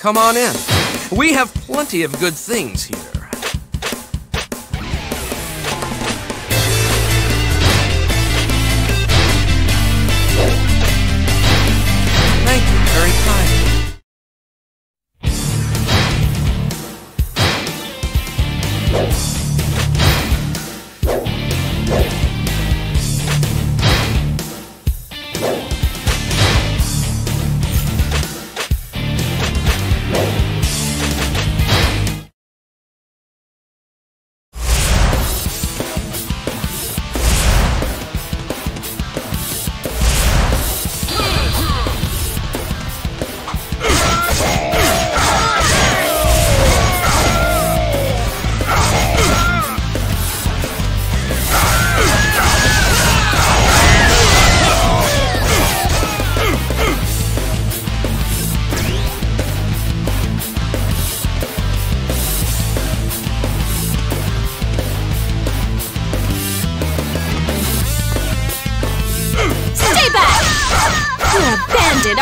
Come on in. We have plenty of good things here.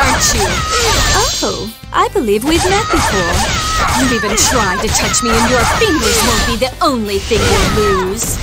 Aren't you? Oh, I believe we've met before. You even try to touch me and your fingers won't be the only thing you'll lose.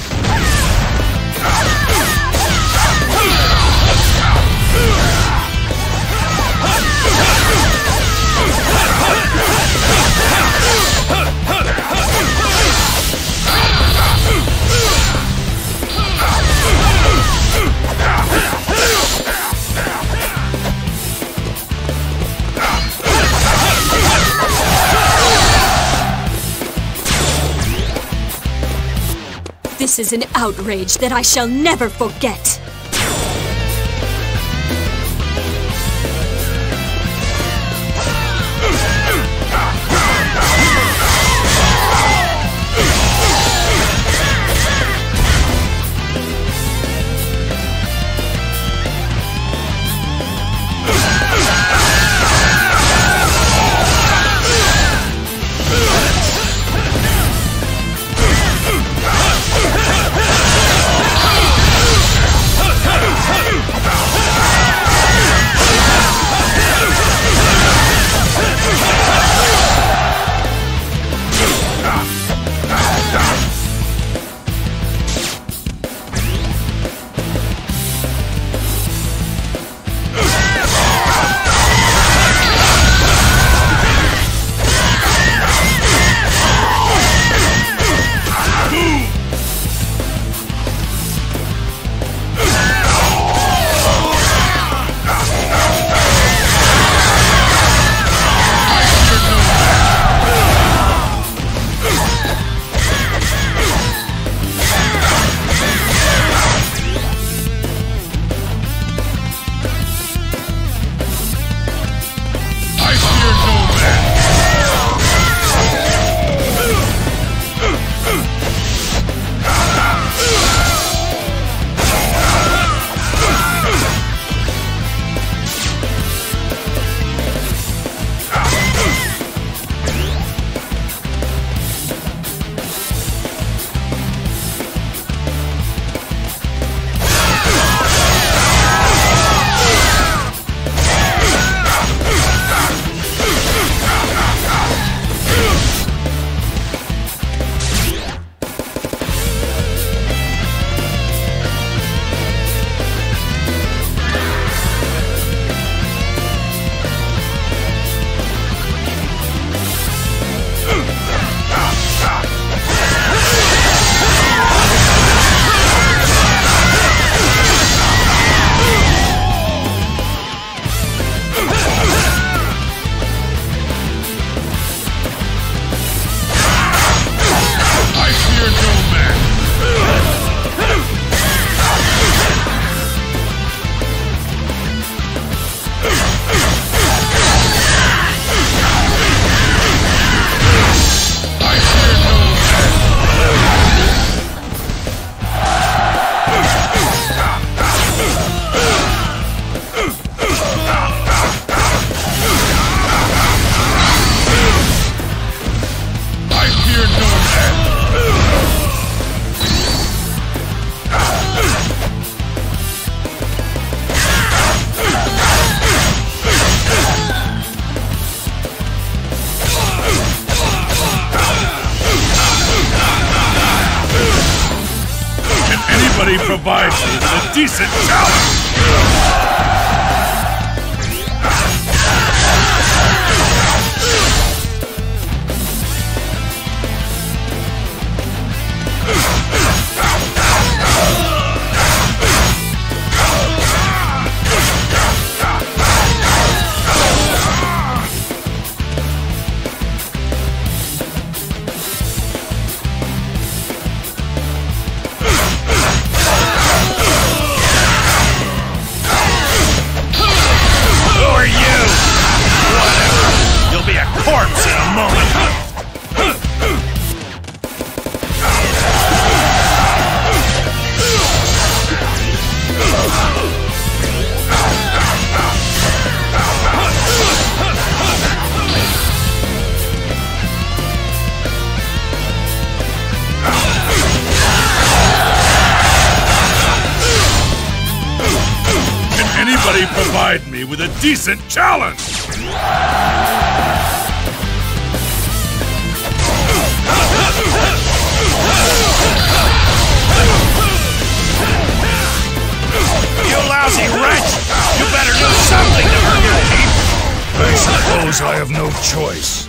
This is an outrage that I shall never forget. Somebody provides me with a decent challenge! Corpse in a moment! Can anybody provide me with a decent challenge? You lousy wretch! You better do something to earn your keep! I suppose I have no choice.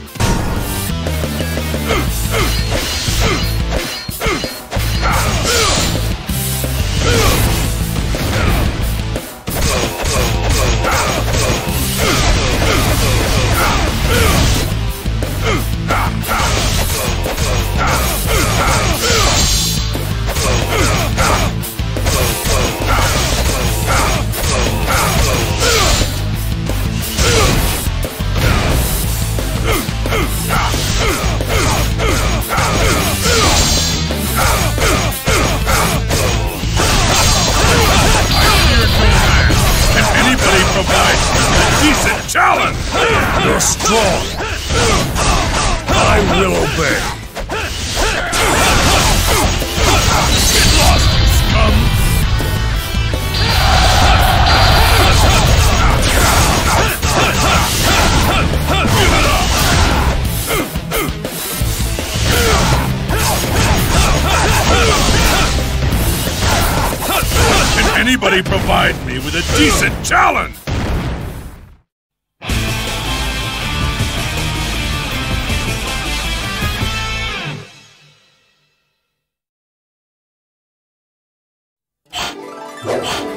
You're strong. I will obey. Get lost, you scum! Can anybody provide me with a decent challenge? What?